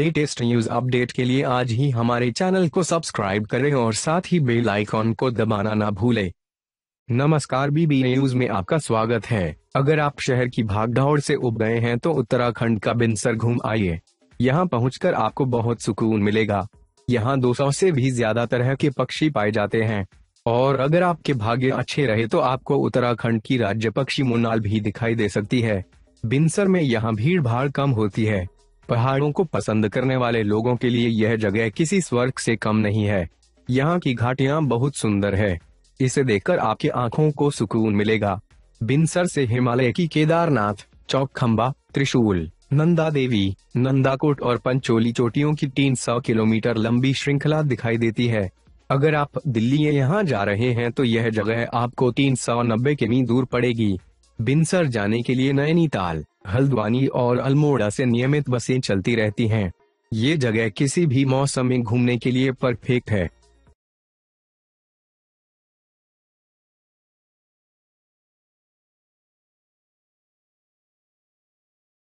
Latest news update के लिए आज ही हमारे चैनल को सब्सक्राइब करें और साथ ही बेल आइकॉन को दबाना ना भूलें। नमस्कार, बीबी न्यूज में आपका स्वागत है। अगर आप शहर की भागदौड़ से उब गए हैं तो उत्तराखंड का बिन्सर घूम आइए। यहाँ पहुँचकर आपको बहुत सुकून मिलेगा। यहाँ 200 से भी ज्यादा तरह के पक्षी पाए जाते हैं और अगर आपके भाग्य अच्छे रहे तो आपको उत्तराखंड की राज्य पक्षी मुनाल भी दिखाई दे सकती है। बिन्सर में यहाँ भीड़ भाड़ कम होती है। पहाड़ों को पसंद करने वाले लोगों के लिए यह जगह किसी स्वर्ग से कम नहीं है। यहाँ की घाटियाँ बहुत सुंदर है, इसे देखकर आपकी आंखों को सुकून मिलेगा। बिन्सर से हिमालय की केदारनाथ, चौखंबा, त्रिशूल, नंदा देवी, नंदाकोट और पंचोली चोटियों की 300 किलोमीटर लंबी श्रृंखला दिखाई देती है। अगर आप दिल्ली यहाँ जा रहे हैं तो यह जगह आपको 390 किमी दूर पड़ेगी। बिन्सर जाने के लिए नैनीताल, हल्द्वानी और अल्मोड़ा से नियमित बसें चलती रहती हैं। ये जगह किसी भी मौसम में घूमने के लिए परफेक्ट है।